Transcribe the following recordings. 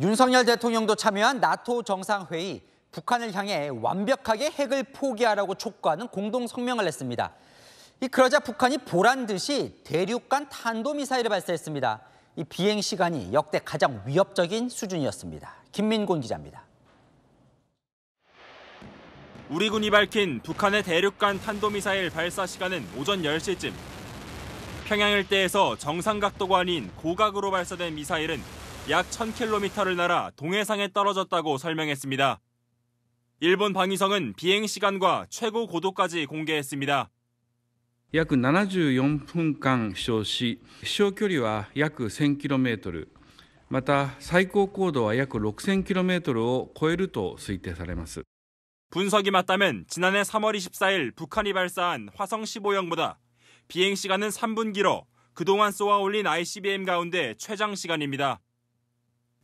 윤석열 대통령도 참여한 나토 정상회의, 북한을 향해 완벽하게 핵을 포기하라고 촉구하는 공동 성명을 냈습니다. 그러자 북한이 보란 듯이 대륙간 탄도미사일을 발사했습니다. 이 비행 시간이 역대 가장 위협적인 수준이었습니다. 김민곤 기자입니다. 우리 군이 밝힌 북한의 대륙간 탄도미사일 발사 시간은 오전 10시쯤. 평양 일대에서 정상각도가 아닌 고각으로 발사된 미사일은 약 1000km를 날아 동해상에 떨어졌다고 설명했습니다. 일본 방위성은 비행 시간과 최고 고도까지 공개했습니다. 약 74分間 飛翔し、 飛翔距離は 약 1000km、 また最高高度は約 6000km を超えると推定されます。 분석이 맞다면 지난해 3월 24일 북한이 발사한 화성 15형보다 비행 시간은 3분 길어 그동안 쏘아올린 ICBM 가운데 최장 시간입니다.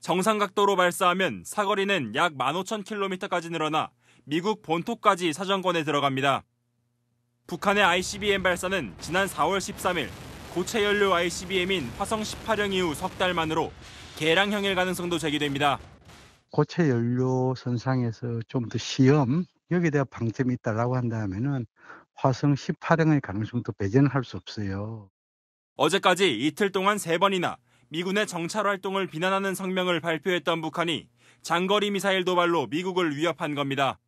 정상 각도로 발사하면 사거리는 약 15,000km까지 늘어나 미국 본토까지 사정권에 들어갑니다. 북한의 ICBM 발사는 지난 4월 13일 고체 연료 ICBM인 화성 18형 이후 석 달 만으로 개량형일 가능성도 제기됩니다. 고체 연료 선상에서 좀 더 시험, 여기에 대한 방점이 있다고 한다면 화성 18형의 가능성도 배제할 수 없어요. 어제까지 이틀 동안 3번이나 미군의 정찰 활동을 비난하는 성명을 발표했던 북한이 장거리 미사일 도발로 미국을 위협한 겁니다.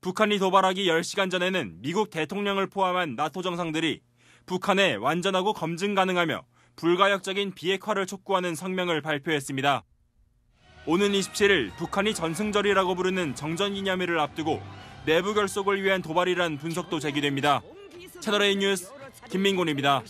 북한이 도발하기 10시간 전에는 미국 대통령을 포함한 나토 정상들이 북한의 완전하고 검증 가능하며 불가역적인 비핵화를 촉구하는 성명을 발표했습니다. 오는 27일 북한이 전승절이라고 부르는 정전기념일을 앞두고 내부 결속을 위한 도발이란 분석도 제기됩니다. 채널A 뉴스 김민곤입니다.